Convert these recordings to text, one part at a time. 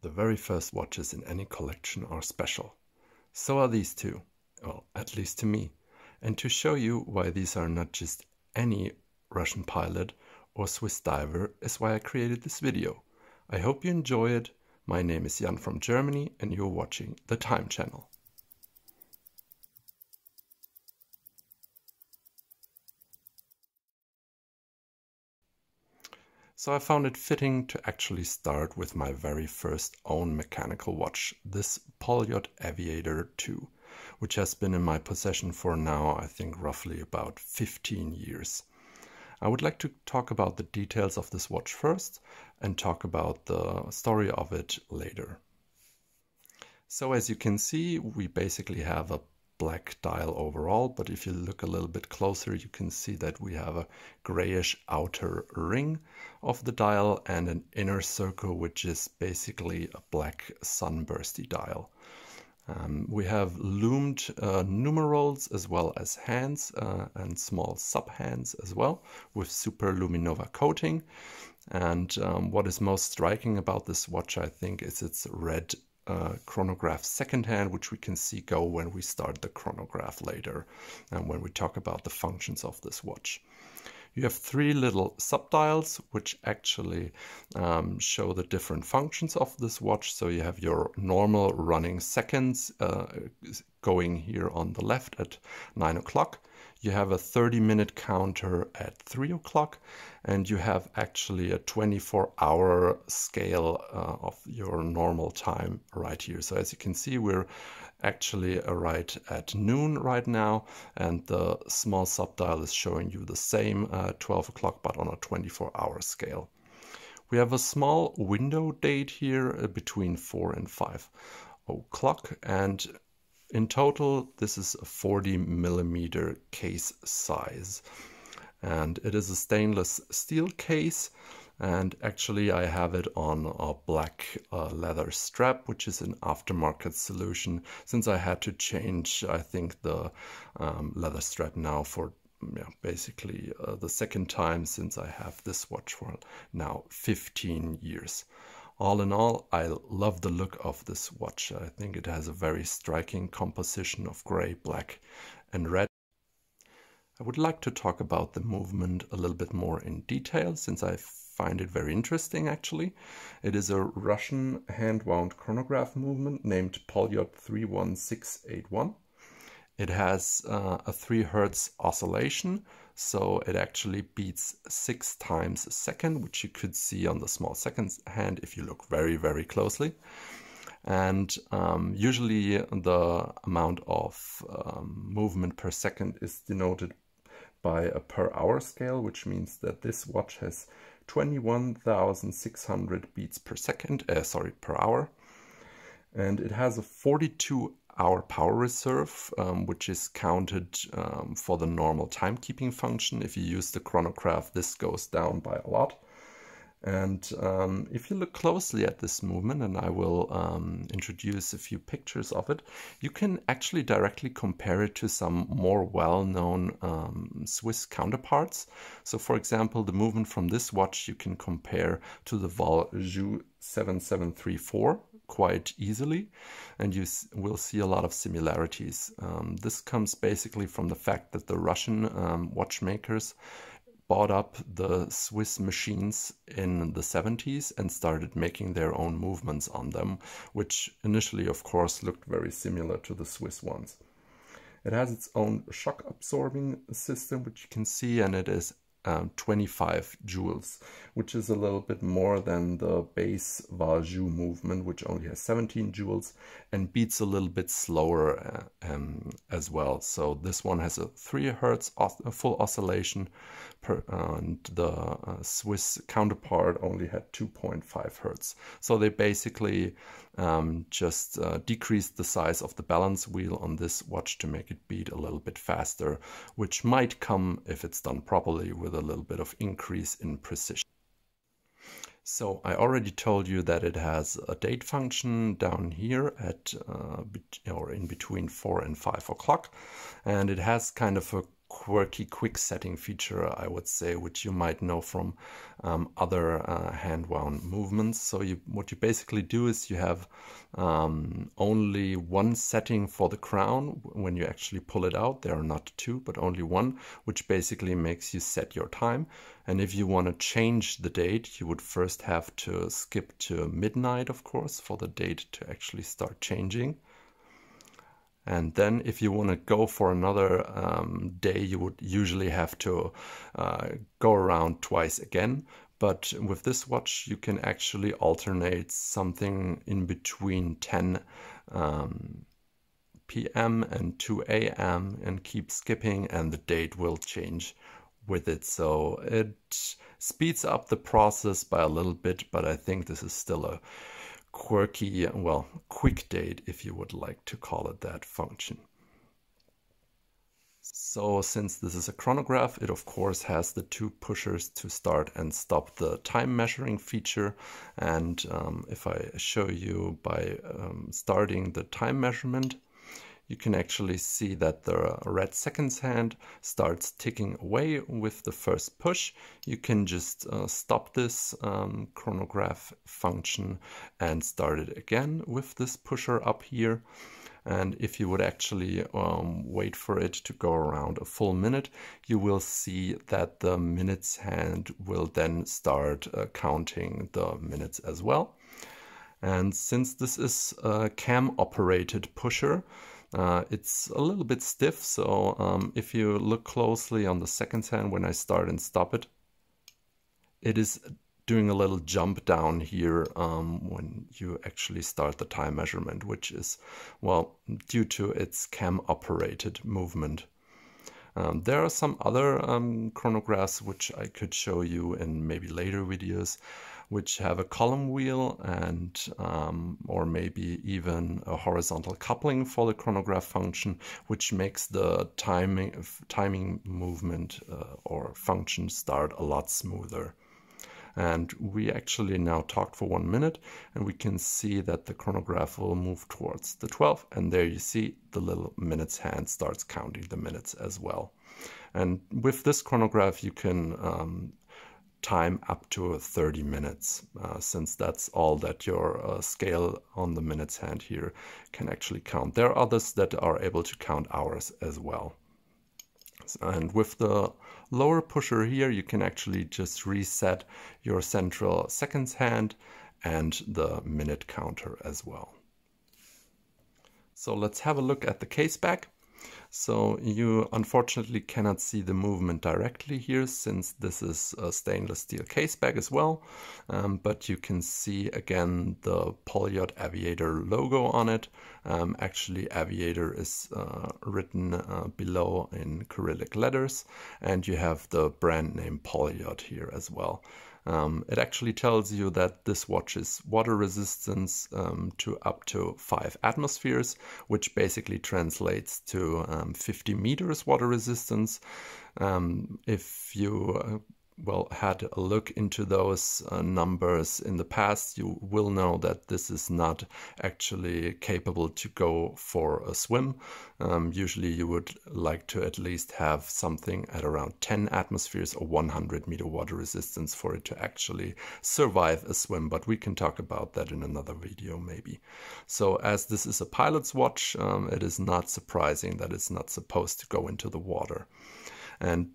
The very first watches in any collection are special. So are these two, well, at least to me. And to show you why these are not just any Russian pilot or Swiss diver is why I created this video. I hope you enjoy it. My name is Jan from Germany and you're watching the TiME Channel. So I found it fitting to actually start with my very first own mechanical watch, this Poljot Aviator 2, which has been in my possession for now, I think, roughly about 15 years. I would like to talk about the details of this watch first and talk about the story of it later. So as you can see, we basically have a black dial overall, but if you look a little bit closer you can see that we have a grayish outer ring of the dial and an inner circle which is basically a black sunbursty dial. We have loomed numerals as well as hands and small sub-hands as well with super luminova coating, and what is most striking about this watch, I think, is its red chronograph second hand, which we can see go when we start the chronograph later and when we talk about the functions of this watch. You have three little subdials which actually show the different functions of this watch. So you have your normal running seconds going here on the left at 9 o'clock. You have a 30-minute counter at 3 o'clock, and you have actually a 24-hour scale of your normal time right here. So as you can see, we're actually right at noon right now, and the small subdial is showing you the same 12 o'clock, but on a 24-hour scale. We have a small window date here between 4 and 5 o'clock, and in total, this is a 40mm case size, and it is a stainless steel case, and actually I have it on a black leather strap, which is an aftermarket solution, since I had to change, I think, the leather strap now for basically the second time since I have this watch for now 15 years. All in all, I love the look of this watch. I think it has a very striking composition of gray, black and red. I would like to talk about the movement a little bit more in detail, since I find it very interesting actually. It is a Russian hand-wound chronograph movement named Poljot 31681. It has a 3 Hz oscillation, so it actually beats 6 times a second, which you could see on the small second hand if you look very, very closely. And usually the amount of movement per second is denoted by a per hour scale, which means that this watch has 21,600 beats per second, per hour. And it has a 42-hour power reserve, which is counted for the normal timekeeping function. If you use the chronograph, this goes down by a lot. And if you look closely at this movement, and I will introduce a few pictures of it, you can actually directly compare it to some more well-known Swiss counterparts. So for example, the movement from this watch you can compare to the Valjoux 7734 quite easily, and you will see a lot of similarities. This comes basically from the fact that the Russian watchmakers bought up the Swiss machines in the 70s and started making their own movements on them, which initially, of course, looked very similar to the Swiss ones. It has its own shock absorbing system, which you can see, and it is 25 joules, which is a little bit more than the base Valjoux movement, which only has 17 joules and beats a little bit slower as well. So this one has a 3 Hz full oscillation, and the Swiss counterpart only had 2.5 Hz. So they basically just decreased the size of the balance wheel on this watch to make it beat a little bit faster, which might come, if it's done properly, with a little bit of increase in precision. So I already told you that it has a date function down here at or in between 4 and 5 o'clock, and it has kind of a quirky quick setting feature, I would say, which you might know from other hand-wound movements. So what you basically do is you have only one setting for the crown. When you actually pull it out, there are not two, but only one, which basically makes you set your time. And if you want to change the date, you would first have to skip to midnight, of course, for the date to actually start changing. And then if you want to go for another day, you would usually have to go around twice again. But with this watch, you can actually alternate something in between 10 p.m. and 2 a.m. and keep skipping, and the date will change with it. So it speeds up the process by a little bit, but I think this is still a quirky, well, quick date, if you would like to call it that, function. So since this is a chronograph, it of course has the two pushers to start and stop the time measuring feature. And if I show you by starting the time measurement, you can actually see that the red seconds hand starts ticking away with the first push. You can just stop this chronograph function and start it again with this pusher up here. And if you would actually wait for it to go around a full minute, you will see that the minutes hand will then start counting the minutes as well. And since this is a cam operated pusher, it's a little bit stiff, so if you look closely on the seconds hand when I start and stop it, it is doing a little jump down here when you actually start the time measurement, which is, well, due to its cam operated movement. There are some other chronographs which I could show you in maybe later videos, which have a column wheel and or maybe even a horizontal coupling for the chronograph function, which makes the timing movement or function start a lot smoother. And we actually now talked for 1 minute, and we can see that the chronograph will move towards the 12th, and there you see the little minutes hand starts counting the minutes as well. And with this chronograph you can time up to 30 minutes, since that's all that your scale on the minutes hand here can actually count. There are others that are able to count hours as well. And with the lower pusher here, you can actually just reset your central seconds hand and the minute counter as well. So let's have a look at the case back. So you unfortunately cannot see the movement directly here, since this is a stainless steel case back as well, but you can see again the Poljot Aviator logo on it. Actually Aviator is written below in Cyrillic letters, and you have the brand name Poljot here as well. It actually tells you that this watch is water resistant to up to 5 atmospheres, which basically translates to 50 meters water resistance. If you well, had a look into those numbers in the past, you will know that this is not actually capable to go for a swim. Usually you would like to at least have something at around 10 atmospheres or 100 meter water resistance for it to actually survive a swim, but we can talk about that in another video maybe. So as this is a pilot's watch, it is not surprising that it's not supposed to go into the water. And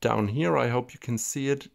down here, I hope you can see it,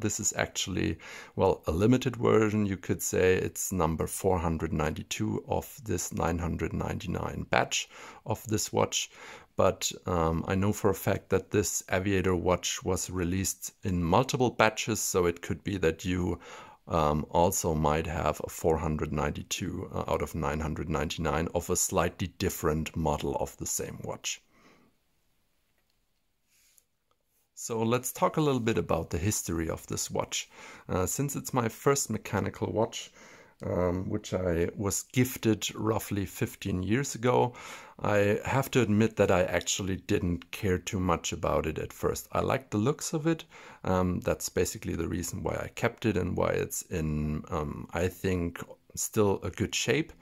this is actually, well, a limited version, you could say. It's number 492 of this 999 batch of this watch. But I know for a fact that this Aviator watch was released in multiple batches, so it could be that you also might have a 492 out of 999 of a slightly different model of the same watch. So let's talk a little bit about the history of this watch. Since it's my first mechanical watch, which I was gifted roughly 15 years ago, I have to admit that I actually didn't care too much about it at first. I liked the looks of it. That's basically the reason why I kept it and why it's in, I think, still a good shape.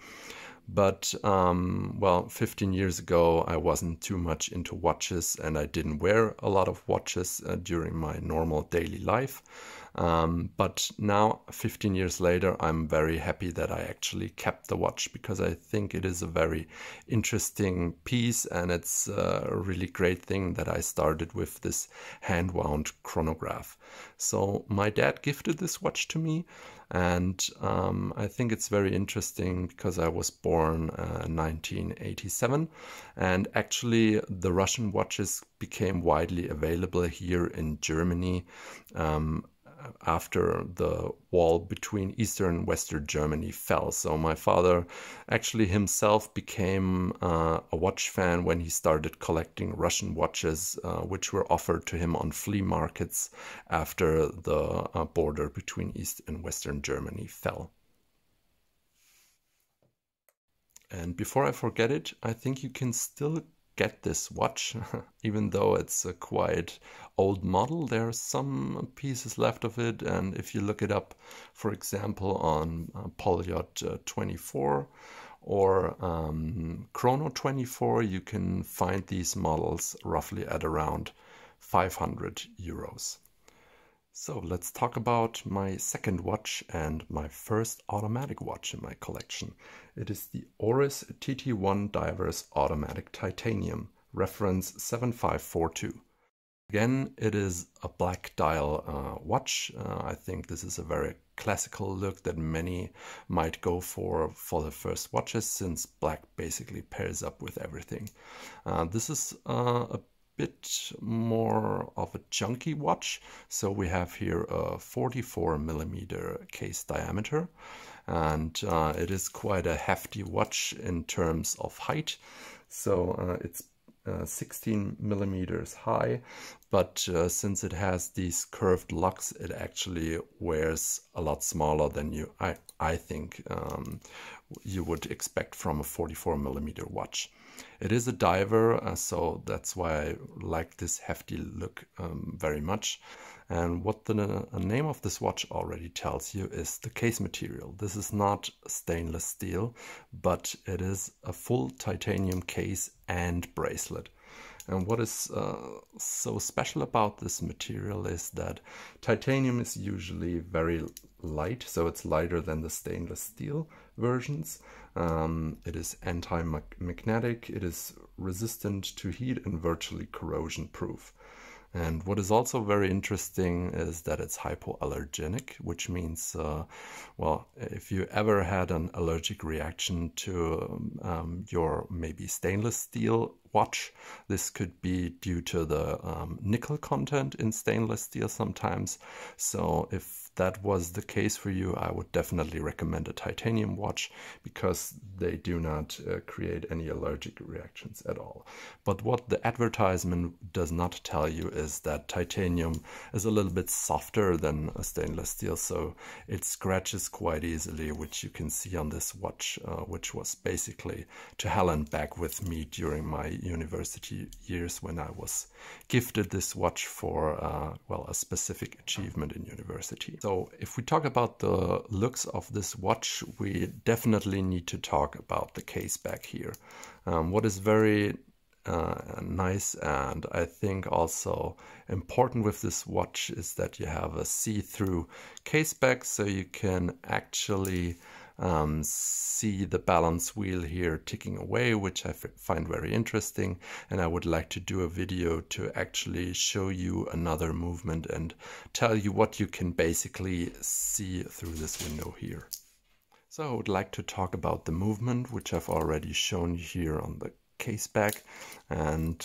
But, well, 15 years ago, I wasn't too much into watches, and I didn't wear a lot of watches during my normal daily life. But now, 15 years later, I'm very happy that I actually kept the watch, because I think it is a very interesting piece, and it's a really great thing that I started with this hand-wound chronograph. So my dad gifted this watch to me, and I think it's very interesting because I was born 1987, and actually the Russian watches became widely available here in Germany after the wall between Eastern and Western Germany fell. So my father actually himself became a watch fan when he started collecting Russian watches, which were offered to him on flea markets after the border between East and Western Germany fell. And before I forget it, I think you can still get this watch, even though it's a quite old model. There are some pieces left of it, and if you look it up, for example, on Poljot 24 or Chrono 24, you can find these models roughly at around 500 euros. So let's talk about my second watch and my first automatic watch in my collection. It is the Oris TT1 Divers Automatic Titanium, reference 7542. Again, it is a black dial watch. I think this is a very classical look that many might go for their first watches, since black basically pairs up with everything. This is a bit more of a chunky watch, so we have here a 44mm case diameter, and it is quite a hefty watch in terms of height. So it's 16mm high, but since it has these curved lugs, it actually wears a lot smaller than I think you would expect from a 44mm watch. It is a diver, so that's why I like this hefty look very much. And what the name of this watch already tells you is the case material. This is not stainless steel, but it is a full titanium case and bracelet. And what is so special about this material is that titanium is usually very light, so it's lighter than the stainless steel versions. It is anti-magnetic, it is resistant to heat, and virtually corrosion proof. And what is also very interesting is that it's hypoallergenic, which means, well, if you ever had an allergic reaction to your maybe stainless steel watch, this could be due to the nickel content in stainless steel sometimes. So if that was the case for you, I would definitely recommend a titanium watch, because they do not create any allergic reactions at all. But what the advertisement does not tell you is that titanium is a little bit softer than a stainless steel, so it scratches quite easily, which you can see on this watch, which was basically to hell and back with me during my university years when I was gifted this watch for, well, a specific achievement in university. So if we talk about the looks of this watch, we definitely need to talk about the case back here. What is very nice and I think also important with this watch is that you have a see-through case back, so you can actually see the balance wheel here ticking away, which I find very interesting, and I would like to do a video to actually show you another movement and tell you what you can basically see through this window here. So I would like to talk about the movement, which I've already shown here on the case back, and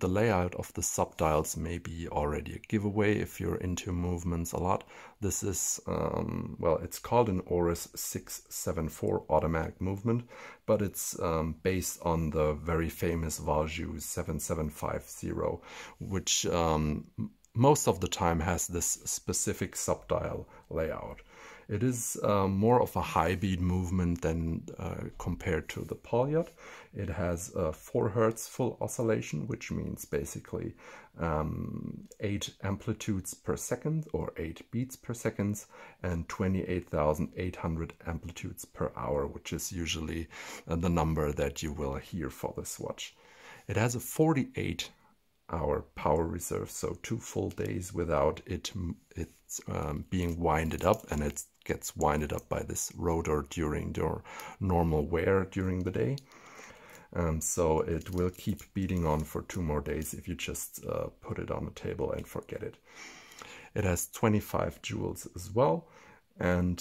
the layout of the subdials may be already a giveaway if you're into movements a lot. This is, well, it's called an Oris 674 automatic movement, but it's based on the very famous Valjoux 7750, which most of the time has this specific subdial layout. It is more of a high-beat movement than compared to the Poljot. It has 4 Hz full oscillation, which means basically 8 amplitudes per second or 8 beats per second, and 28,800 amplitudes per hour, which is usually the number that you will hear for this watch. It has a 48-hour power reserve, so 2 full days without it being winded up, and it gets winded up by this rotor during your normal wear during the day. So it will keep beating on for 2 more days if you just put it on the table and forget it. It has 25 joules as well, and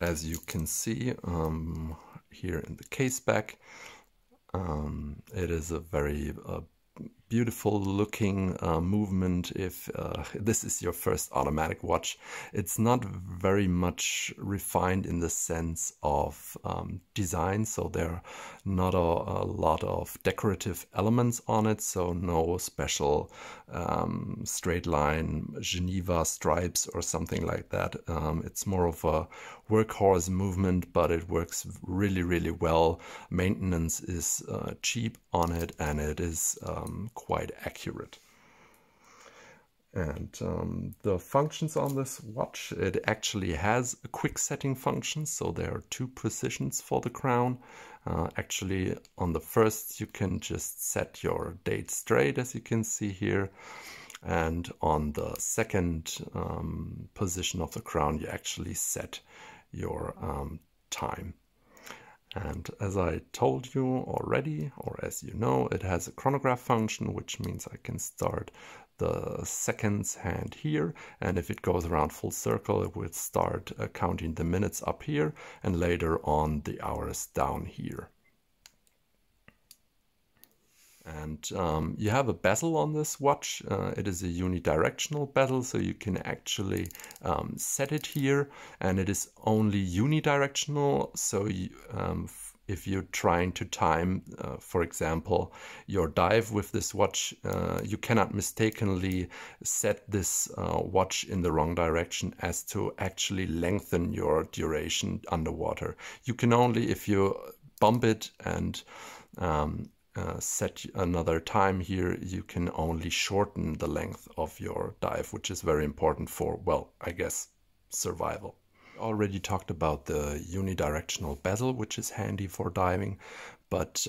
as you can see here in the case back, it is a very beautiful looking movement. If this is your first automatic watch, it's not very much refined in the sense of design, so there are not a lot of decorative elements on it, so no special straight line Geneva stripes or something like that. It's more of a workhorse movement, but it works really, really well. Maintenance is cheap on it, and it is quite accurate. And the functions on this watch, it actually has a quick setting function, so there are 2 positions for the crown. Actually, on the first you can just set your date straight, as you can see here, and on the second position of the crown you actually set your time. And as I told you already, or as you know, it has a chronograph function, which means I can start the seconds hand here, and if it goes around full circle it will start counting the minutes up here, and later on the hours down here. And you have a bezel on this watch. It is a unidirectional bezel, so you can actually set it here, and it is only unidirectional, so you, if you're trying to time, for example, your dive with this watch, you cannot mistakenly set this watch in the wrong direction as to actually lengthen your duration underwater. You can only, if you bump it and set another time here, you can only shorten the length of your dive, which is very important for, well, I guess, survival. Already talked about the unidirectional bezel, which is handy for diving, but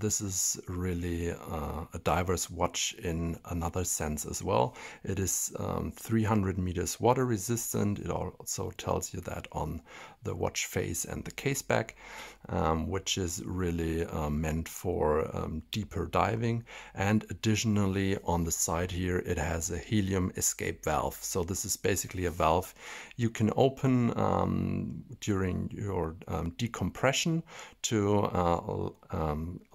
this is really a diver's watch in another sense as well. It is 300 meters water resistant. It also tells you that on the watch face and the case back, which is really meant for deeper diving. And additionally, on the side here, it has a helium escape valve. So this is basically a valve you can open during your decompression to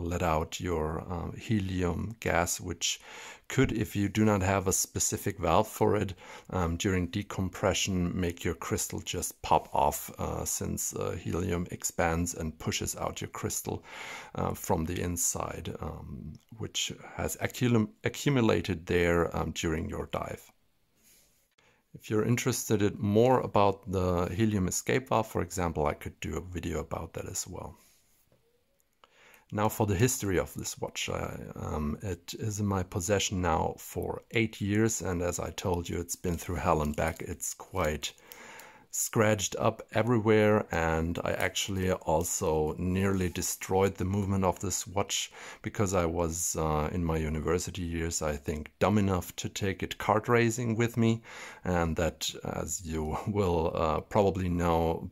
let out your helium gas, which could, if you do not have a specific valve for it, during decompression make your crystal just pop off, since helium expands and pushes out your crystal from the inside, which has accumulated there during your dive. If you're interested in more about the helium escape valve, for example, I could do a video about that as well. Now for the history of this watch. It is in my possession now for 8 years, and as I told you, it's been through hell and back. It's quite scratched up everywhere, and I actually also nearly destroyed the movement of this watch because I was in my university years, I think, dumb enough to take it kart racing with me, and that, as you will probably know,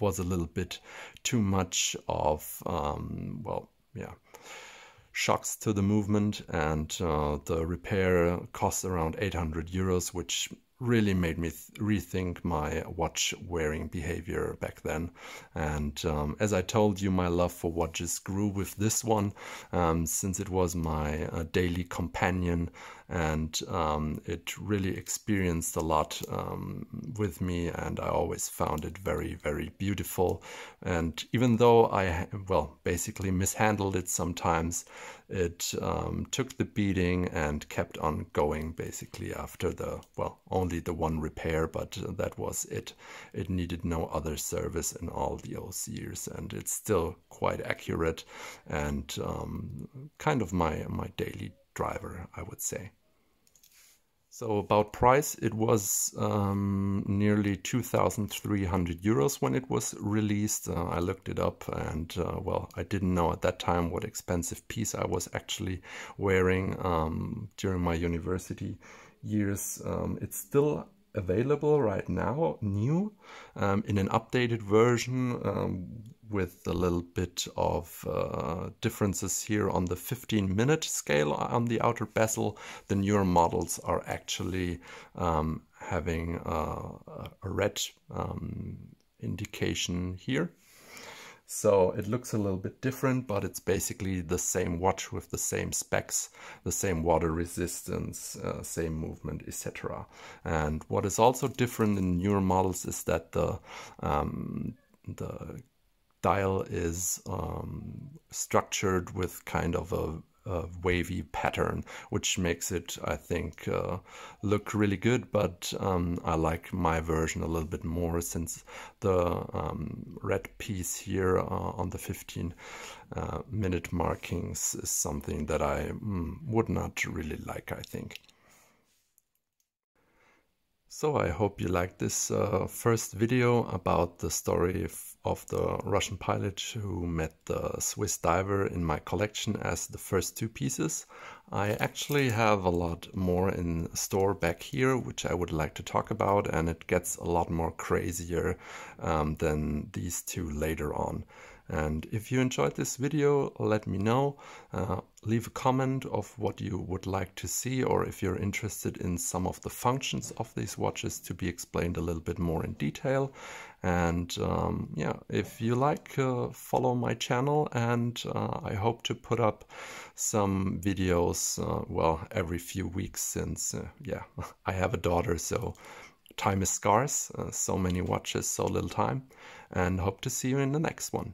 was a little bit too much of, well, yeah, shocks to the movement, and the repair cost around 800 euros, which really made me rethink my watch wearing behavior back then. And as I told you, my love for watches grew with this one, since it was my daily companion, and it really experienced a lot with me, and I always found it very, very beautiful. And even though I, well, basically mishandled it sometimes, it took the beating and kept on going basically after the, well, only only the one repair, but that was it. It needed no other service in all the OCs, and it's still quite accurate and kind of my daily driver, I would say. So about price, it was nearly 2,300 euros when it was released. I looked it up and, well, I didn't know at that time what expensive piece I was actually wearing during my university years. It's still available right now, new, in an updated version with a little bit of differences here on the 15-minute scale on the outer bezel. The newer models are actually having a red indication here. So it looks a little bit different, but it's basically the same watch with the same specs, the same water resistance, same movement, etc. And what is also different in newer models is that the dial is structured with kind of a wavy pattern, which makes it, I think, look really good, but I like my version a little bit more, since the red piece here on the 15-minute markings is something that I would not really like, I think. So I hope you liked this first video about the story of the Russian pilot who met the Swiss diver in my collection as the first two pieces. I actually have a lot more in store back here, which I would like to talk about, and it gets a lot more crazier than these two later on. And if you enjoyed this video, let me know. Leave a comment of what you would like to see, or if you're interested in some of the functions of these watches to be explained a little bit more in detail. And yeah, if you like, follow my channel, and I hope to put up some videos, well, every few weeks, since, yeah, I have a daughter, so time is scarce, so many watches, so little time, and hope to see you in the next one.